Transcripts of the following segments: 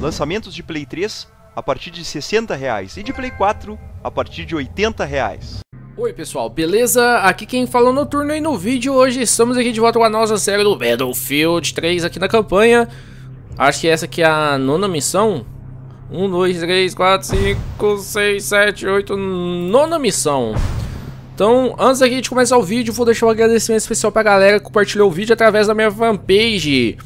Lançamentos de Play 3 a partir de R$60 e de Play 4 a partir de R$80. Oi pessoal, beleza? Aqui quem fala é o Noturno e no vídeo hoje estamos aqui de volta com a nossa série do Battlefield 3 aqui na campanha. Acho que essa aqui é a nona missão. 1, 2, 3, 4, 5, 6, 7, 8, nona missão. Então, antes aqui de começar o vídeo, vou deixar um agradecimento especial pra galera que compartilhou o vídeo através da minha fanpage.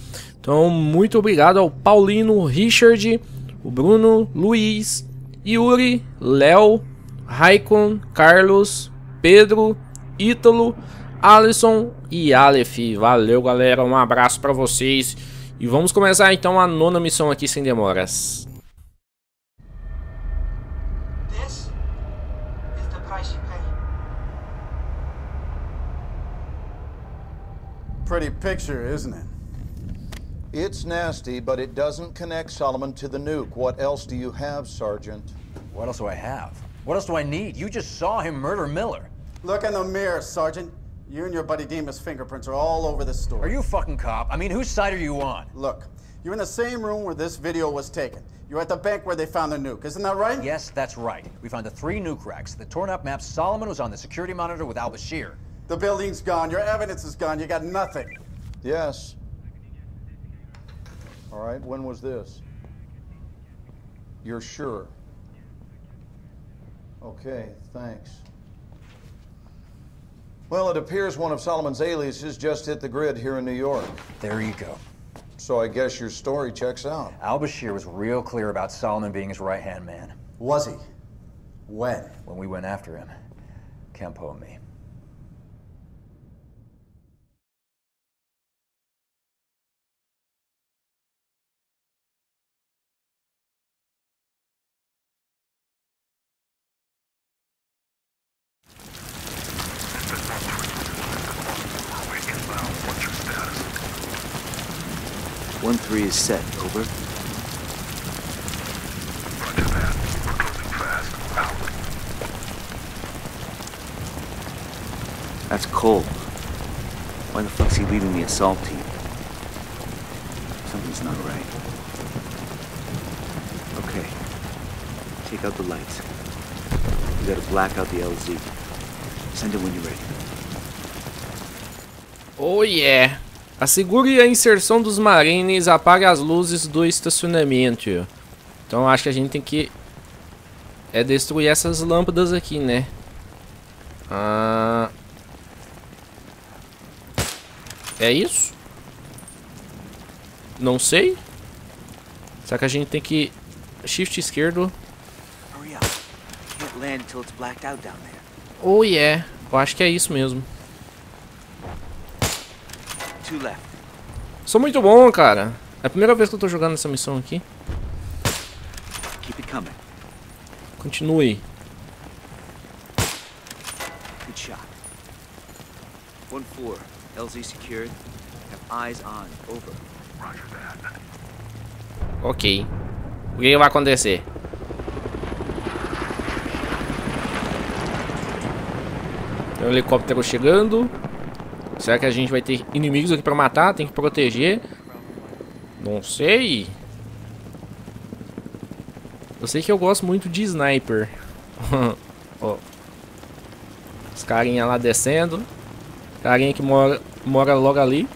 Então, muito obrigado ao Paulino, Richard, o Bruno, Luiz, Yuri, Léo, Raikon, Carlos, Pedro, Ítalo, Alisson e Aleph. Valeu galera, um abraço pra vocês. E vamos começar então a nona missão aqui sem demoras. Pretty picture, isn't it? It's nasty, but it doesn't connect Solomon to the nuke. What else do you have, Sergeant? What else do I have? What else do I need? You just saw him murder Miller. Look in the mirror, Sergeant. You and your buddy Demas' fingerprints are all over this story. Are you a fucking cop? I mean, whose side are you on? Look, you're in the same room where this video was taken. You're at the bank where they found the nuke, isn't that right? Yes, that's right. We found the 3 nuke racks, the torn up map. Solomon was on the security monitor with Al-Bashir. The building's gone, your evidence is gone, you got nothing. Yes. All right, when was this? You're sure? Okay, thanks. Well, it appears one of Solomon's aliases just hit the grid here in New York. There you go. So I guess your story checks out. Al-Bashir was real clear about Solomon being his right-hand man. Was he? When? When we went after him. Campo and me. Is set, over. Roger that. We're closing fast. Out. That's cold. Why the fuck's he leading the assault team? Something's not right. Okay. Take out the lights. You gotta black out the LZ. Send it when you're ready. Oh yeah! Assegure a inserção dos marines, apague as luzes do estacionamento. Então acho que a gente tem que destruir essas lâmpadas aqui, né? É isso? Não sei. Será que a gente tem que shift esquerdo? Oh yeah, eu acho que é isso mesmo. Sou muito bom, cara. É a primeira vez que eu tô jogando essa missão aqui. Continue. Ok. O que vai acontecer? Tem um helicóptero chegando. Será que a gente vai ter inimigos aqui pra matar? Tem que proteger. Não sei. Eu sei que eu gosto muito de sniper. Ó. Os carinha lá descendo. Carinha que mora logo ali.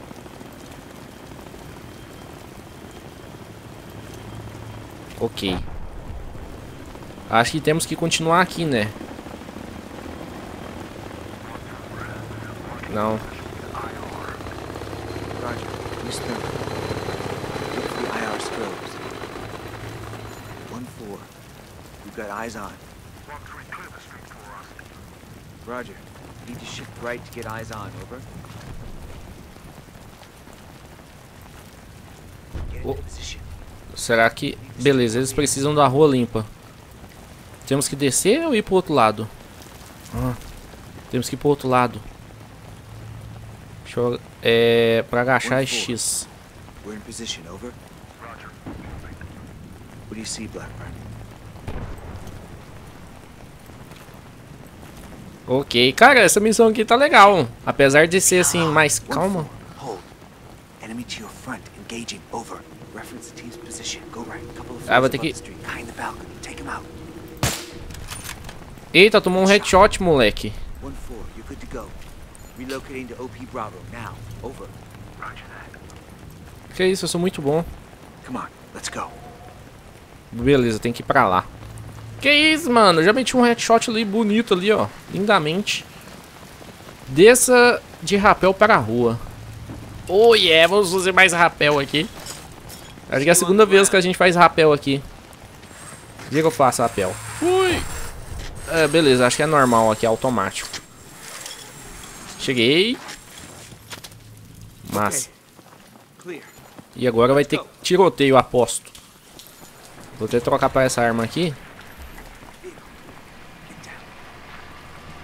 Ok. Acho que temos que continuar aqui, né? Não. Oh. Será que... Beleza, eles precisam da rua limpa. Temos que descer ou ir pro outro lado? Temos que ir pro outro lado. Deixa eu... pra agachar é X. We're in position, over. Roger. What do you see, Blackburn? Ok, cara, essa missão aqui tá legal. Apesar de ser assim mais calma. Hold. Enemy to your front, engaging, over. Reference the team's position. Go right. Couple of vou ter que. Eita, tomou um headshot, moleque. Que isso, eu sou muito bom. Beleza, tem que ir pra lá. Que isso, mano? Eu já meti um headshot ali bonito ali, ó. Lindamente. Desça de rapel para a rua. Oh yeah, vamos fazer mais rapel aqui. Acho que é a segunda vez que a gente faz rapel aqui. O dia que eu faço rapel. Ui! É, beleza, acho que é normal aqui, é automático. Cheguei. Massa. E agora vai ter tiroteio, aposto. Vou ter que trocar pra essa arma aqui.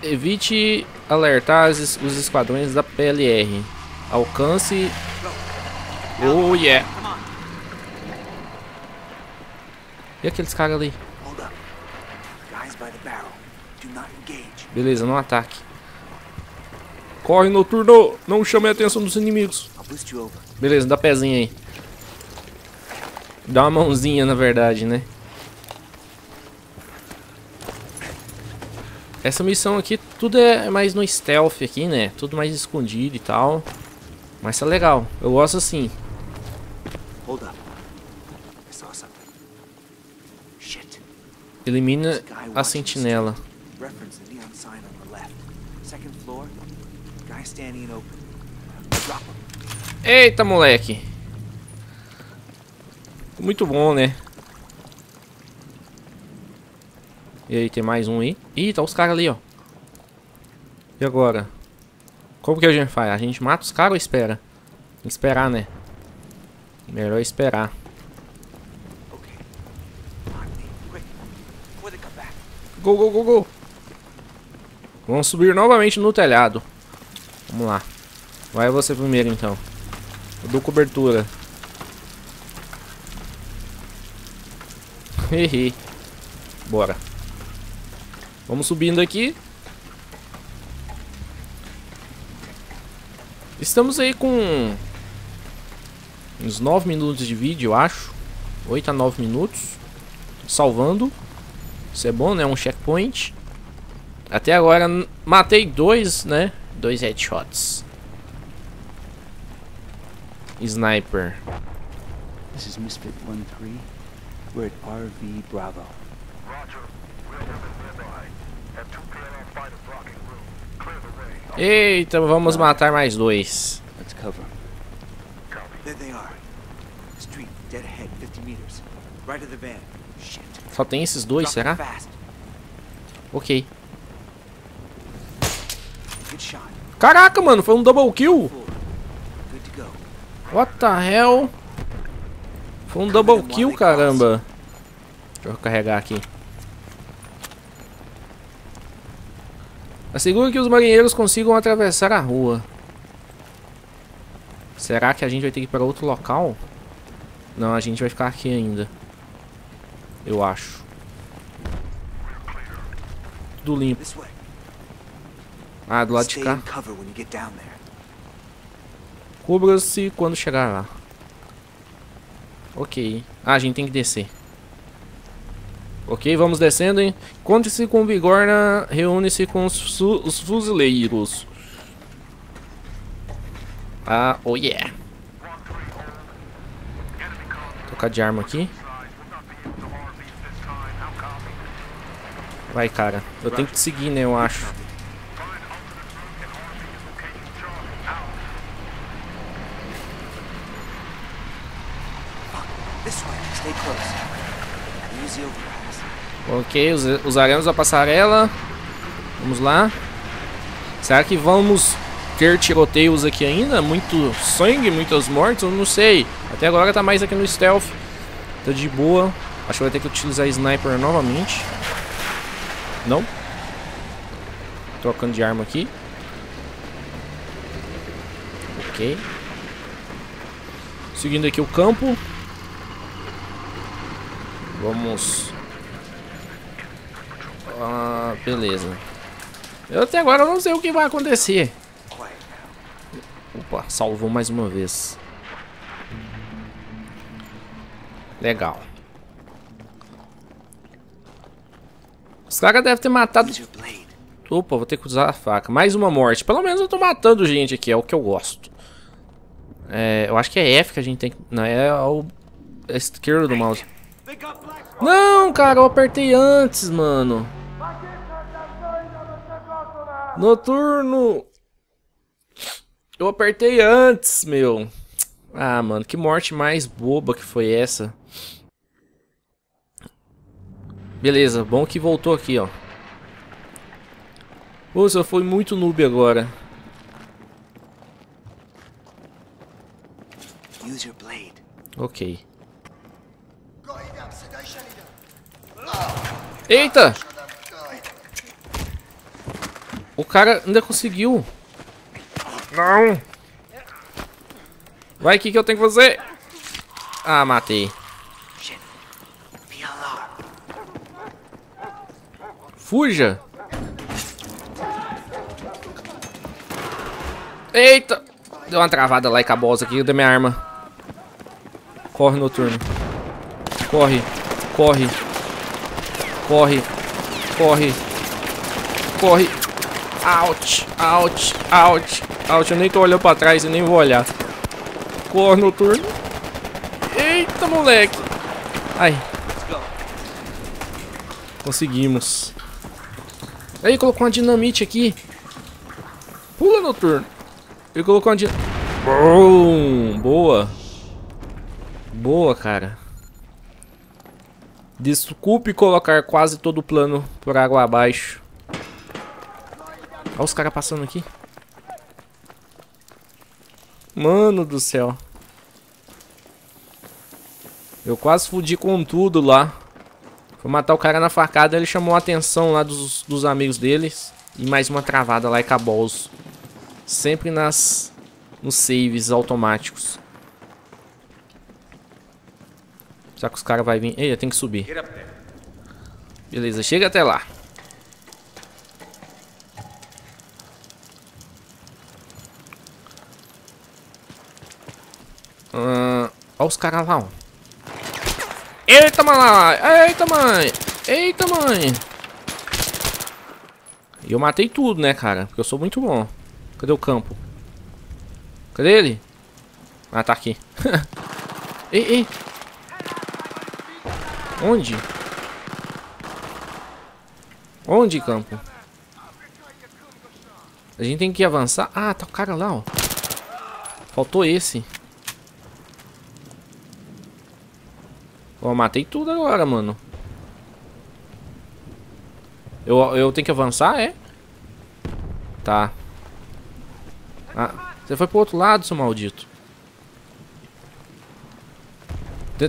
Evite alertar os esquadrões da PLR. Alcance. Oh yeah. E aqueles caras ali? Beleza, não ataque. Corre, noturno! Não chame a atenção dos inimigos. Beleza, dá pezinho aí. Dá uma mãozinha, na verdade, né? Essa missão aqui, tudo é mais no stealth aqui, né? Tudo mais escondido e tal. Mas tá legal. Eu gosto assim. Elimina a sentinela. Eita, moleque. Muito bom, né? E aí, tem mais um aí. Ih, tá os caras ali, ó. E agora? Como que a gente faz? A gente mata os caras ou espera? Tem que esperar, né? Melhor esperar. Go, go, go, go. Vamos subir novamente no telhado. Vamos lá. Vai você primeiro, então. Eu dou cobertura. Hehe. Bora. Vamos subindo aqui. Estamos aí com uns 9 minutos de vídeo, eu acho. 8 a 9 minutos. Salvando. Isso é bom, né? Um checkpoint. Até agora matei 2, né? 2 headshots. Sniper. This is Misfit 1-3. We're at RV Bravo. Eita, vamos matar mais 2. Só tem esses 2, será? Ok. Caraca, mano, foi um double kill. What the hell? Foi um double kill, caramba. Deixa eu carregar aqui. Assegure que os marinheiros consigam atravessar a rua. Será que a gente vai ter que ir para outro local? Não, a gente vai ficar aqui ainda. Eu acho. Tudo limpo. Ah, do lado de cá. Cubra-se quando chegar lá. Ok. Ah, a gente tem que descer. Ok, vamos descendo, hein? Encontre-se com Vigorna, reúne-se com os fuzileiros. Ah, oh yeah. Tocar de arma aqui. Vai, cara. Eu tenho que te seguir, né? Eu acho. Ok, usaremos a passarela. Vamos lá. Será que vamos ter tiroteios aqui ainda? Muito sangue, muitas mortes? Eu não sei. Até agora tá mais aqui no stealth. Tá de boa. Acho que vai ter que utilizar sniper novamente. Não. Trocando de arma aqui. Ok. Seguindo aqui o campo. Vamos... Ah, beleza. Eu até agora não sei o que vai acontecer. Opa, salvou mais uma vez. Legal. Os caras devem ter matado... Opa, vou ter que usar a faca. Mais uma morte. Pelo menos eu tô matando gente aqui, é o que eu gosto. É, eu acho que é F que a gente tem que... Não, é o... É esquerdo do mouse. Não, cara, eu apertei antes, mano. Noturno. Eu apertei antes, meu. Ah, mano, que morte mais boba que foi essa. Beleza, bom que voltou aqui, ó. Poxa, eu fui muito noob agora. Use your blade. Ok. Eita! O cara ainda conseguiu. Não! Vai, o que eu tenho que fazer? Ah, matei. Fuja! Eita! Deu uma travada lá e cabosa aqui, deu minha arma. Corre, Noturno. Corre, corre. Corre, corre. Corre. Out, out, out, out. Eu nem tô olhando pra trás e nem vou olhar. Corre, Noturno. Eita, moleque. Ai. Conseguimos. Aí, colocou uma dinamite aqui. Pula, Noturno. Ele colocou uma dinamite. Boa. Boa, cara. Desculpe colocar quase todo o plano por água abaixo. Olha os caras passando aqui. Mano do céu. Eu quase fudi com tudo lá. Foi matar o cara na facada. Ele chamou a atenção lá dos amigos deles. E mais uma travada lá e caboso. Sempre nos saves automáticos. Será que os caras vão vir? Ei, tem que subir. Beleza, chega até lá. Olha os caras lá, ó. Eita, mãe! Eita, mãe! Eita, mãe! E eu matei tudo, né, cara? Porque eu sou muito bom. Cadê o Campo? Cadê ele? Ah, tá aqui. Ei, ei. Onde? Onde, Campo? A gente tem que avançar. Ah, tá o cara lá, ó. Faltou esse. Ó, matei tudo agora, mano. Eu tenho que avançar, é? Tá. Ah, você foi pro outro lado, seu maldito.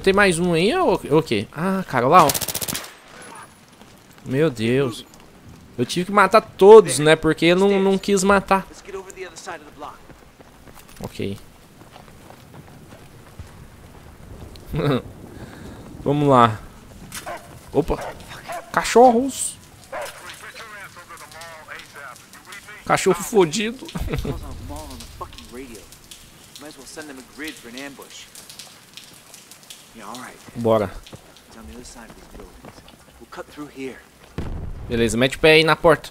Tem mais um aí ou o quê? Ah, cara, lá, ó. Meu Deus. Eu tive que matar todos, né? Porque eu não quis matar. Ok. Vamos lá. Opa. Cachorros. Cachorro fodido. Bora. Beleza, mete o pé aí na porta.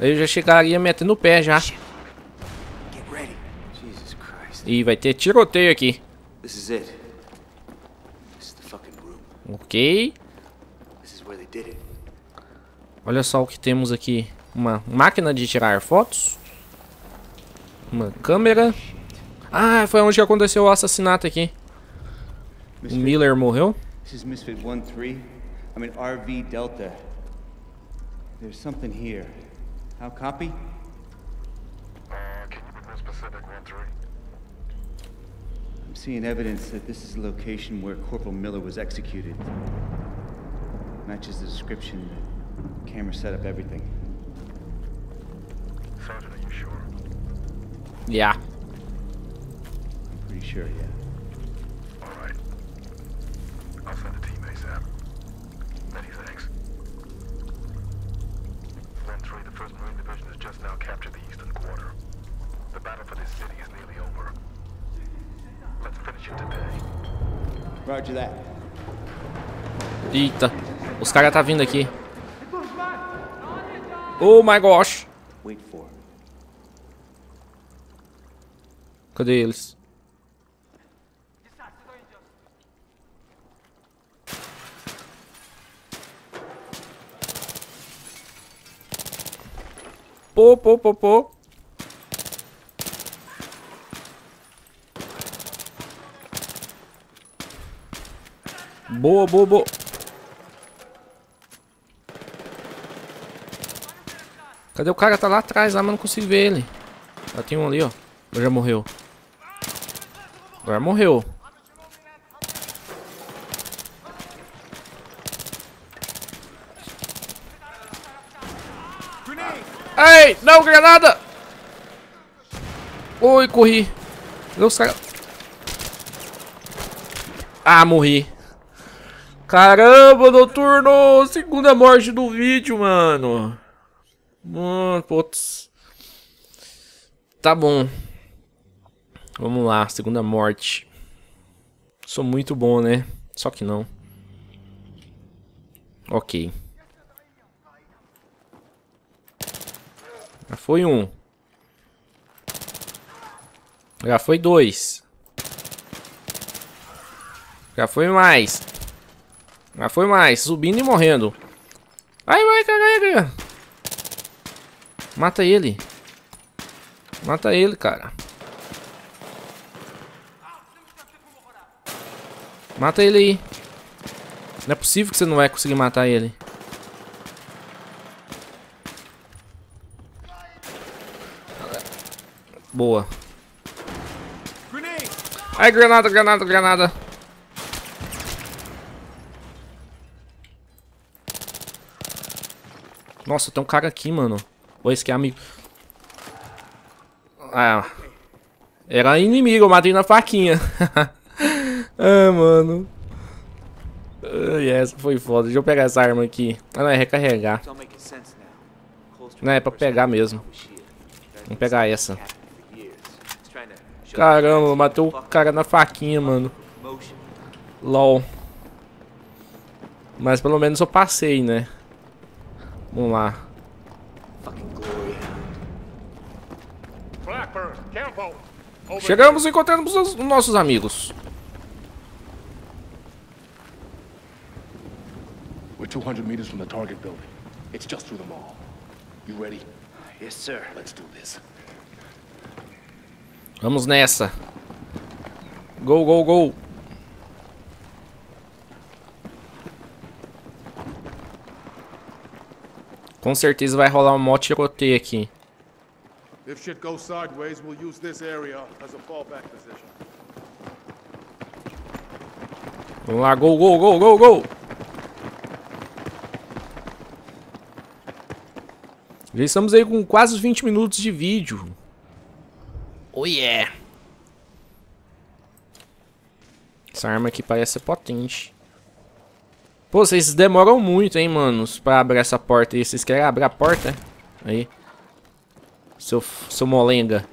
Eu já chegaria metendo o pé já. Ih, vai ter tiroteio aqui. Ok. Olha só o que temos aqui. Uma máquina de tirar fotos. Uma câmera. Ah, foi onde aconteceu o assassinato aqui. O Miller morreu. This is Misfit 1-3. I'm in RV Delta. There's something here. How copy? I'm seeing evidence that this is the location where Corporal Miller was executed. Matches the description. The camera set up everything. Sergeant, are you sure? Yeah. Sure, yeah. All right. I'll send a team ASAP. Many thanks. 1-3, the 1st Marine Division has just now captured the eastern quarter. The battle for this city is nearly over. Let's finish it today. Eita, os caras tá vindo aqui. Oh my gosh. Cadê eles? Pô. Boa. Cadê o cara? Tá lá atrás, lá, mas não consigo ver ele. Já tem um ali, ó. Já morreu. Agora morreu. Ei, não, granada! Oi, corri. Cadê os caras? Ah, morri. Caramba, noturno! Segunda morte do vídeo, mano. Putz. Tá bom. Vamos lá, segunda morte. Sou muito bom, né? Só que não. Ok. Já foi um. Já foi dois. Já foi mais. Mas foi mais, subindo e morrendo. Vai, caralho. Mata ele. Mata ele, cara. Mata ele aí. Não é possível que você não vai conseguir matar ele. Boa. Ai, granada. Nossa, tem um cara aqui, mano. Ou esse que é amigo. Ah. Era inimigo, eu matei na faquinha. Ah, mano. Essa foi foda. Deixa eu pegar essa arma aqui. Ah, não, é recarregar. Não, é pra pegar mesmo. Vamos pegar essa. Caramba, matei o cara na faquinha, mano. LOL. Mas pelo menos eu passei, né? Vamos lá. Chegamos e encontramos os nossos amigos. We're 200 meters from the target building. It's just through the mall. You ready? Yes, sir. Let's do this. Vamos nessa. Go. Com certeza vai rolar um mó tiroteio aqui. Vamos lá, go. Já estamos aí com quase 20 minutos de vídeo. Oh yeah! Essa arma aqui parece ser potente. Pô, vocês demoram muito, hein, manos, pra abrir essa porta aí. Vocês querem abrir a porta? Aí. Seu molenga.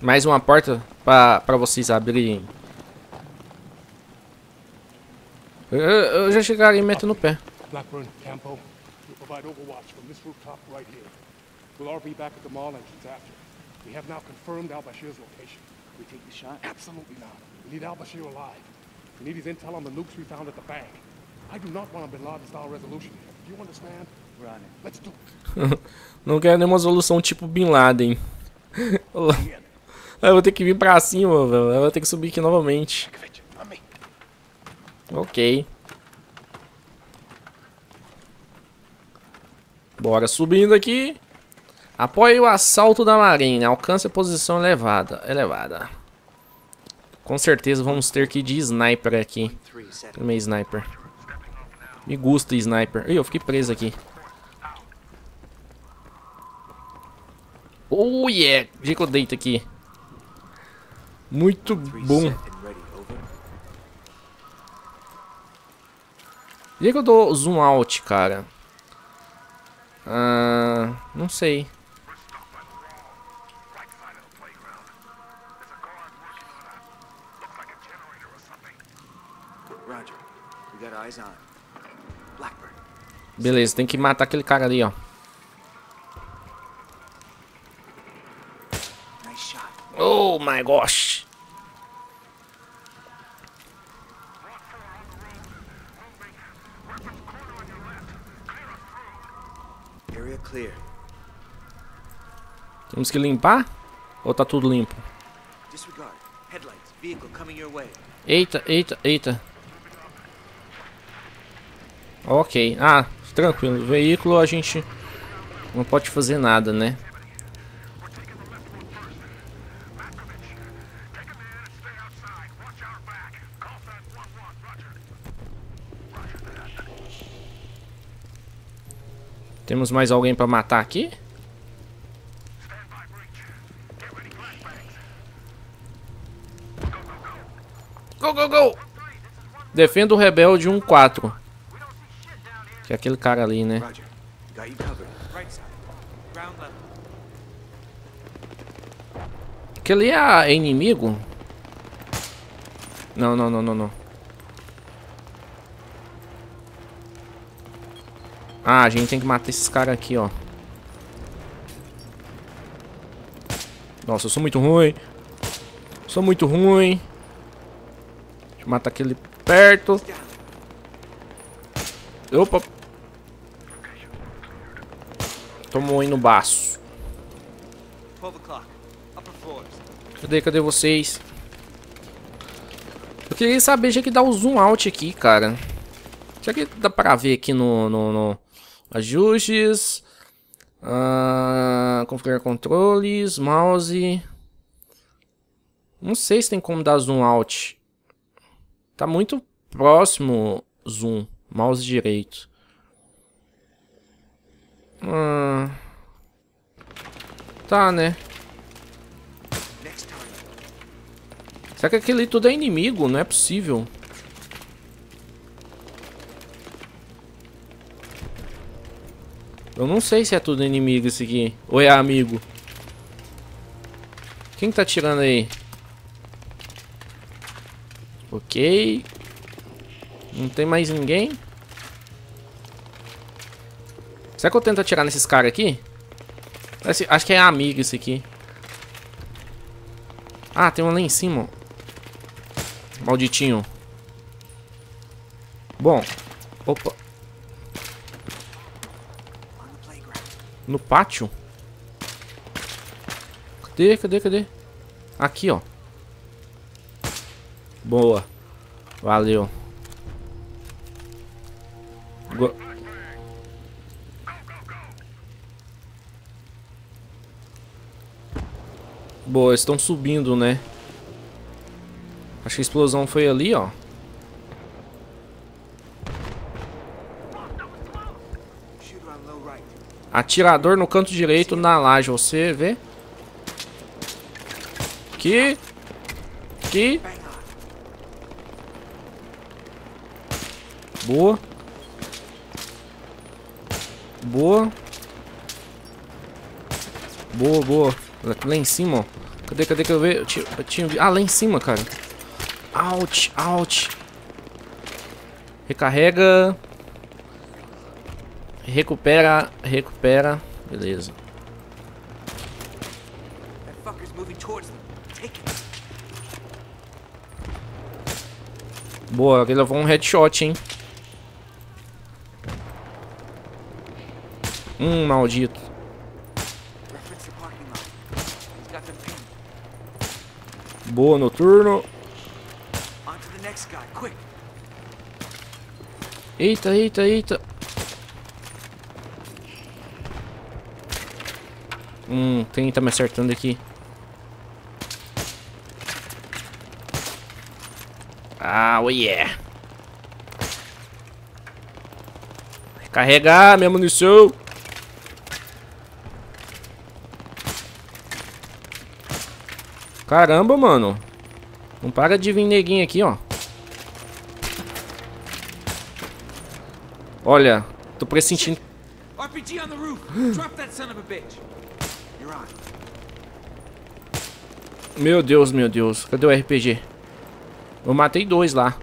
Mais uma porta pra vocês abrirem. Eu já chegaria metendo o pé. Blackburn, Campo, you provide overwatch from this rooftop right here. We'll all be back at the mall entrance after. We have now confirmed Al-Bashir's location. We take the shot? Absolutely not. We need Al-Bashir alive. We need his intel on the nukes we found at the bank. I do not want a Bin Laden-style resolution here. Do you understand? We're on it. Let's do it. Não quero nenhuma solução tipo Bin Laden. Eu vou ter que vir pra cima, velho. Eu vou ter que subir aqui novamente. Ok. Bora subindo aqui. Apoie o assalto da marinha. Alcance a posição elevada. Com certeza vamos ter que ir de sniper aqui. Meio sniper. Me gusta sniper. Ih, eu fiquei preso aqui. Oh yeah! O jeito que eu deito aqui. Muito bom. O jeito que eu dou zoom out, cara. Não sei. Beleza, tem que matar aquele cara ali, ó. Oh my gosh. Temos que limpar? Ou tá tudo limpo? Eita, eita, eita. Ok, ah, tranquilo. O veículo a gente não pode fazer nada, né? Temos mais alguém para matar aqui? Go, go, go! Defenda o rebelde 1-4. Que é aquele cara ali, né? Aquele é inimigo? Não, não, não, não, não. Ah, a gente tem que matar esses caras aqui, ó. Nossa, eu sou muito ruim. Sou muito ruim. Deixa eu matar aquele perto. Opa. Tomou aí no baço. Cadê, cadê vocês? Eu queria saber, já que dá o zoom out aqui, cara. Será que dá pra ver aqui no ajustes, configurar controles, mouse. Não sei se tem como dar zoom out. Tá muito próximo zoom, mouse direito. Tá, né? Será que aquele tudo é inimigo? Não é possível. Eu não sei se é tudo inimigo esse aqui. Ou é amigo. Quem tá atirando aí? Ok. Não tem mais ninguém. Será que eu tento atirar nesses caras aqui? Acho que é amigo esse aqui. Ah, tem um lá em cima. Malditinho. Bom. Opa. No pátio? Cadê, cadê, cadê? Aqui, ó. Boa. Valeu. Boa, estão subindo, né? Acho que a explosão foi ali, ó. Atirador no canto direito na laje, você vê? Aqui. Aqui. Boa. Boa. Boa, boa. Lá em cima, ó. Cadê, cadê que eu vi? Eu tinha... Ah, lá em cima, cara. Out, out. Recarrega. Recupera, recupera. Beleza. Boa, ele levou um headshot, hein. Maldito. Boa, noturno. Eita, eita, eita. Quem tá me acertando aqui? Ah, oh yeah. Recarregar minha munição. Caramba, mano. Não para de vir neguinho aqui, ó. Olha, tô pressentindo. RPG on the roof. Drop that son of a bitch. You're on. Meu Deus, cadê o RPG? Eu matei dois lá.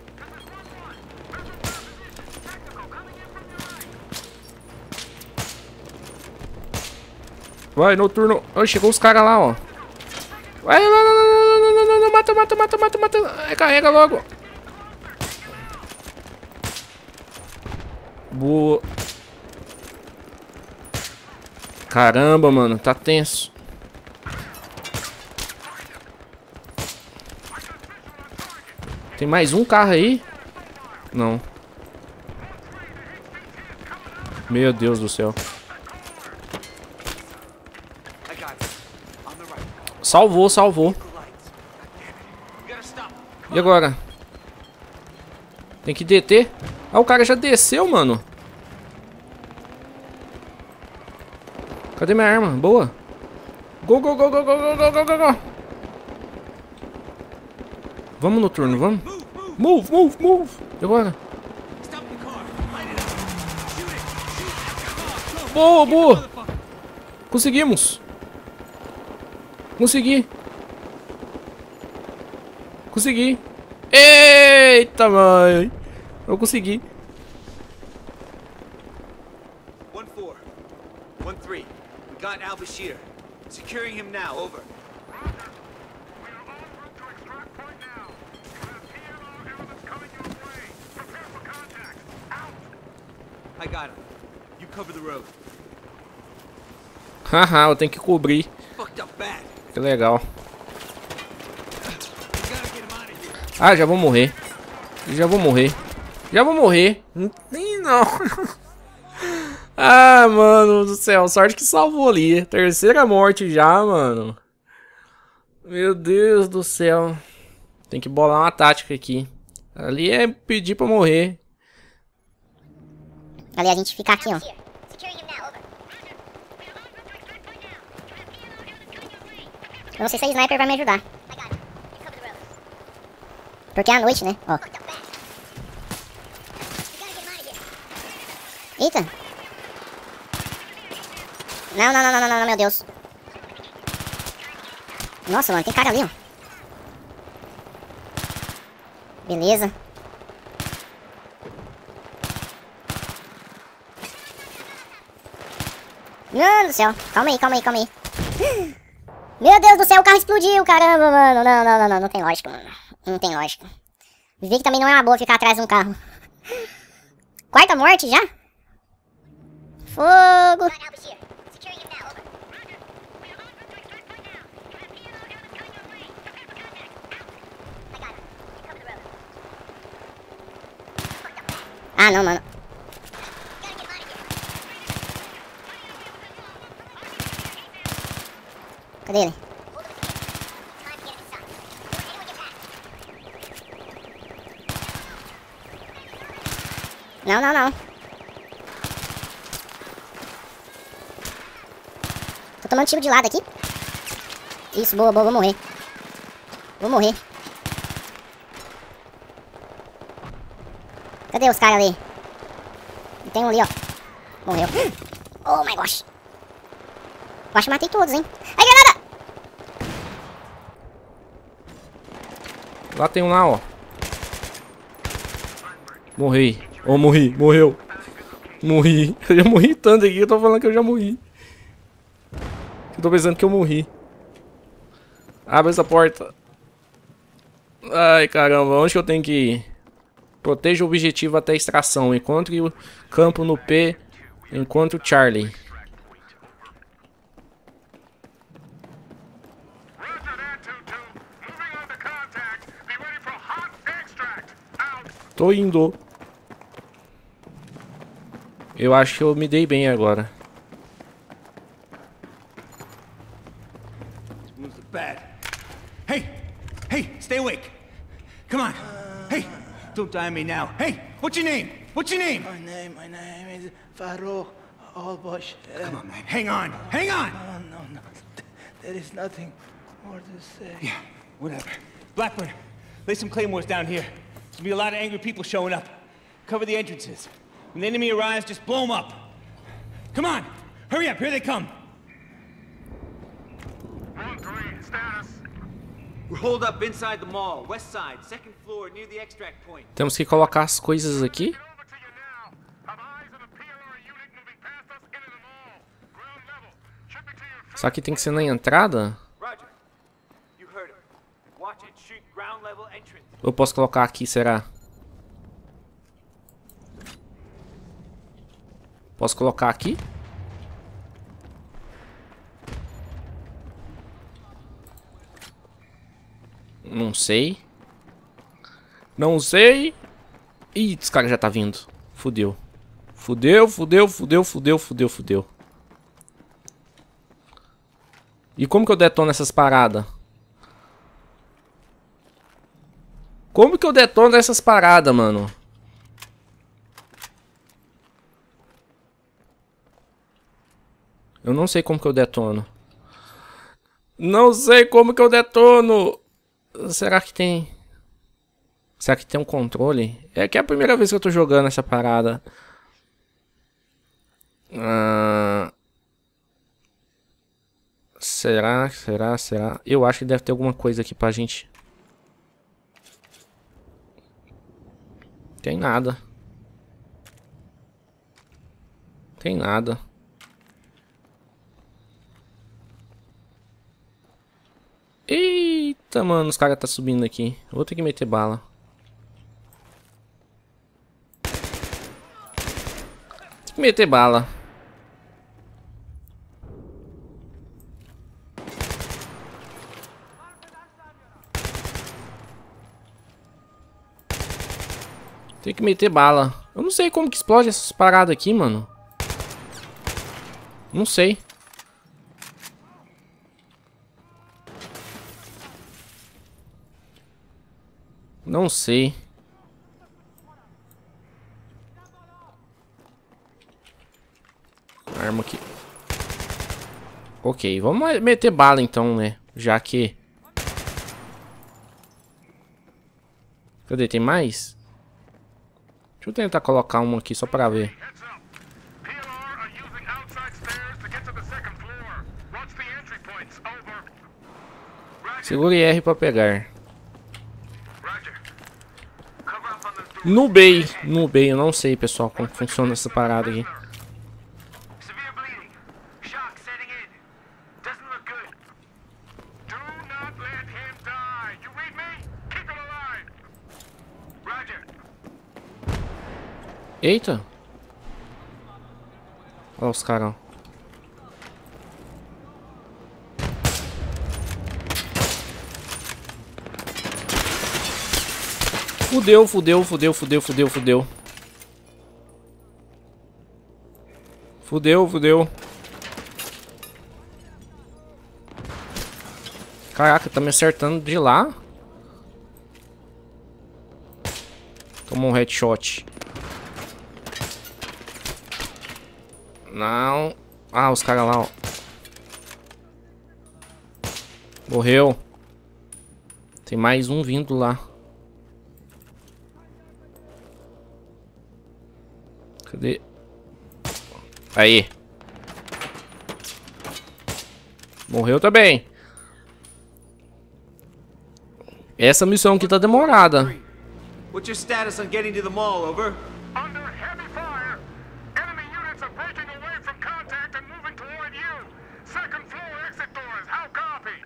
Vai, noturno. Oh, chegou os caras lá, ó. Vai, não, mata. Carrega logo. Boa. Caramba, mano, tá tenso. Tem mais um carro aí? Não. Meu Deus do céu. Salvou, salvou. E agora? Tem que deter. Ah, o cara já desceu, mano. Cadê minha arma? Boa. Go. Vamos no turno, vamos. Move. E agora? Boa. Conseguimos. Consegui. Eita, mãe. Eu consegui. 1-4. 1-3. We got Al-Bashir. Securing him now, over. I got him. You cover the road. Haha, eu tenho que cobrir. Que legal. Ah, já vou morrer. Não. Ah, mano do céu. Sorte que salvou ali. Terceira morte já, mano. Meu Deus do céu. Tem que bolar uma tática aqui. Ali é pedir pra morrer. Ali a gente fica aqui, ó. Eu não sei se a sniper vai me ajudar. Porque é à noite, né? Ó. Eita. Não, meu Deus. Nossa, mano, tem cara ali, ó. Beleza. Mano do céu. Calma aí. Meu Deus do céu, o carro explodiu, caramba, mano. Não tem lógica, mano. Não tem lógica. Vi que também não é uma boa ficar atrás de um carro. Quarta morte já? Fogo. Ah, não, mano. Cadê ele? Não. Tô tomando tiro de lado aqui. Isso, boa, vou morrer. Cadê os caras ali? Tem um ali, ó. Morreu. Oh my gosh. Eu acho que matei todos, hein. Ai, granada! Lá tem um lá, ó. Morri. Oh, morreu. Morri. Eu já morri tanto aqui, eu tô falando que eu já morri. Eu tô pensando que eu morri. Abre essa porta. Ai, caramba. Onde que eu tenho que ir? Proteja o objetivo até a extração. Encontre o campo no P. Encontre o Charlie. Tô indo. Eu acho que eu me dei bem agora. Hey, stay awake. Come on. Hey, don't die on me now. Hey, what's your name? My name is Farouk Al-Bashir. Come on, man. Hang on. No. There is nothing more to say. Yeah, whatever. Blackburn, lay some claymores down here. There'll be a lot of angry people showing up. Cover the entrances. When the enemy arrives, just blow them up. Come on! Hurry up, here they come! 1-3, status. We're holed up inside the mall, west side, second floor, near the extract point. Temos que colocar as coisas aqui. Só que tem que ser na entrada? Eu posso colocar aqui, será? Posso colocar aqui? Não sei. Não sei. Ih, esse cara já tá vindo. Fudeu. Fudeu, fudeu, fudeu, fudeu, fudeu, fudeu. E como que eu detono essas paradas? Como que eu detono essas paradas, mano? Eu não sei como que eu detono. Não sei como que eu detono. Será que tem... Será que tem um controle? É que é a primeira vez que eu tô jogando essa parada. Será? Será? Será? Eu acho que deve ter alguma coisa aqui pra gente. Tem nada. Tem nada. Eita, mano, os caras tá subindo aqui. Vou ter que meter bala. Tem que meter bala. Tem que meter bala. Eu não sei como que explode essas paradas aqui, mano. Não sei. Não sei. Arma aqui. Ok, vamos meter bala então, né? Já que... Cadê? Tem mais? Deixa eu tentar colocar uma aqui só pra ver. Segure R pra pegar. Nubei, nubei, eu não sei, pessoal, como funciona essa parada aqui. Eita! Olha os caras. Fudeu, fudeu, fudeu, fudeu, fudeu, fudeu. Fudeu, fudeu. Caraca, tá me acertando de lá. Tomou um headshot. Não. Ah, os caras lá, ó. Morreu. Tem mais um vindo lá. Cadê? Aí. Morreu também. Essa missão aqui tá demorada. What's your status on getting to the mall, over? Under heavy fire. Enemy units are breaking away from contact and moving toward you. Second floor exit doors. How copy?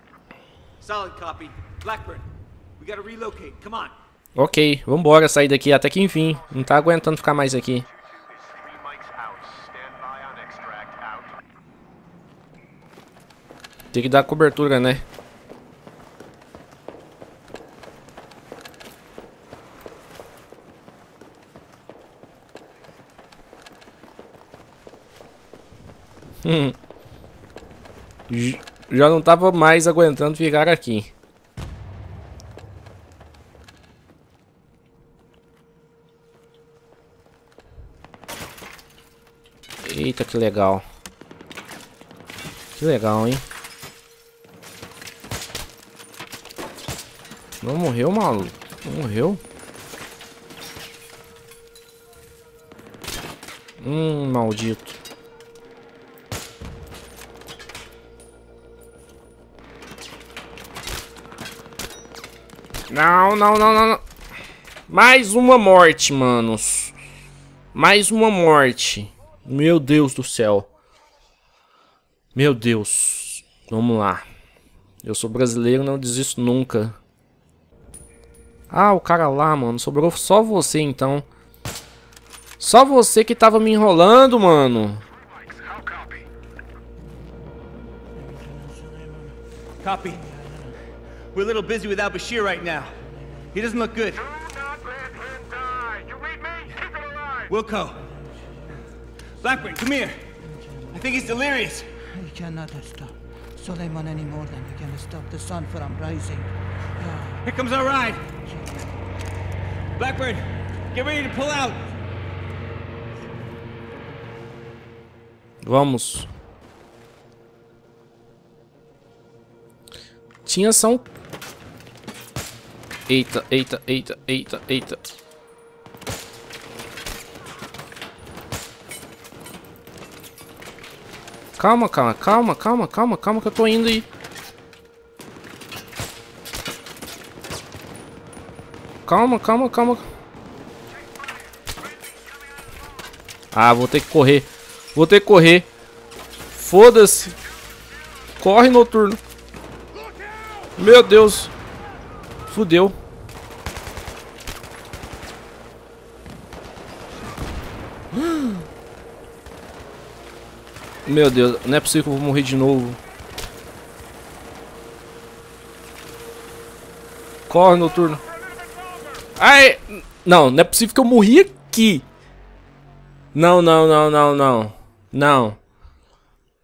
Solid copy. Blackburn. We gotta relocate. Come on. Ok, vambora sair daqui até que enfim. Não tá aguentando ficar mais aqui. Tem que dar cobertura, né? Já não tava mais aguentando ficar aqui. Eita, que legal. Que legal, hein? Não morreu, maluco. Não morreu. Maldito. Não, não, não, não, não. Mais uma morte, manos. Mais uma morte. Meu Deus do céu. Meu Deus. Vamos lá. Eu sou brasileiro, não desisto nunca. Ah, o cara lá, mano. Sobrou só você, então. Só você que tava me enrolando, mano. Copy. We're a little busy with Al-Bashir right now. He doesn't look good. Do not let him die. You read me? Keep it alive. Wilco. Blackburn, come here. I think he's delirious. You cannot stop Solomon any more than you can stop the sun from rising. Yeah. Here comes our ride. Blackburn, get ready to pull out. Vamos. Tinha só um... Eita, eita, eita, eita, eita. Calma, calma, calma, calma, calma, calma que eu tô indo aí. Calma, calma, calma. Ah, vou ter que correr. Vou ter que correr. Foda-se. Corre, noturno. Meu Deus. Fudeu. Meu Deus, não é possível que eu vou morrer de novo. Corre, noturno. Ai, não, não é possível que eu morri aqui. Não, não, não, não, não. Não.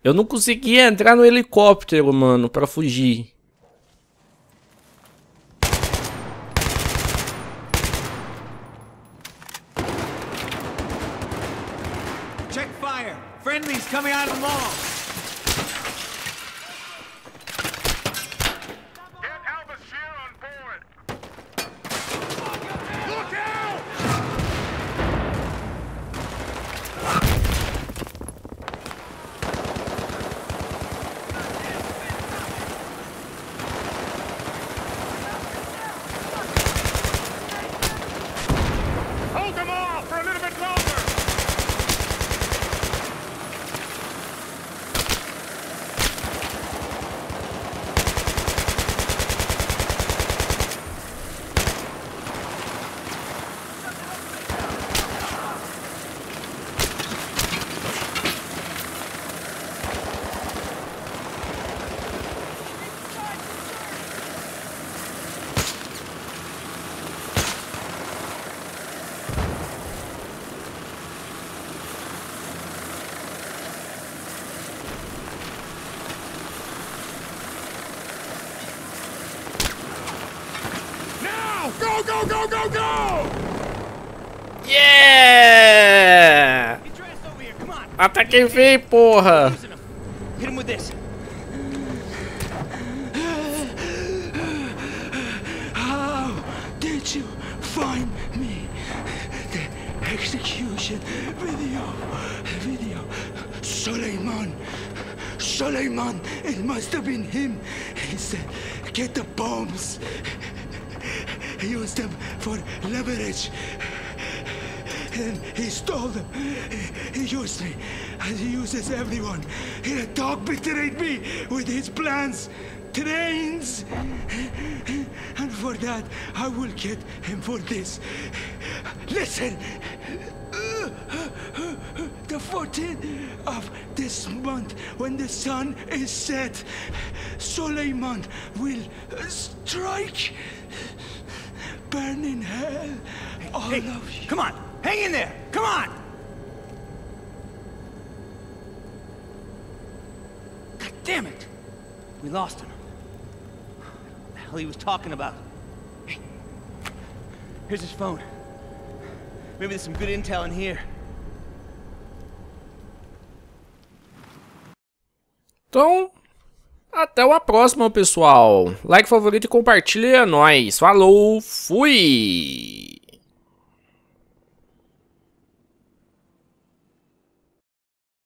Eu não consegui entrar no helicóptero, mano, pra fugir. Go, go, go, go, go! Yeah! Ataque vem, porra! Hit him with this. How did you find me? The execution video. Suleiman, it must have been him. He said, get the bombs. Use them for leverage. And he stole them. He used me. And he uses everyone. The dog betrayed me with his plans. Trains. And for that, I will get him for this. Listen. The 14th of this month, when the sun is set, Suleiman will strike. Burn in hell. Hey, come on, hang in there, come on. God damn it, we lost him. What the hell he was talking about? Hey, here's his phone. Maybe there's some good intel in here. Então, até uma próxima, pessoal. Like, favorito e compartilha. É nóis. Falou, fui!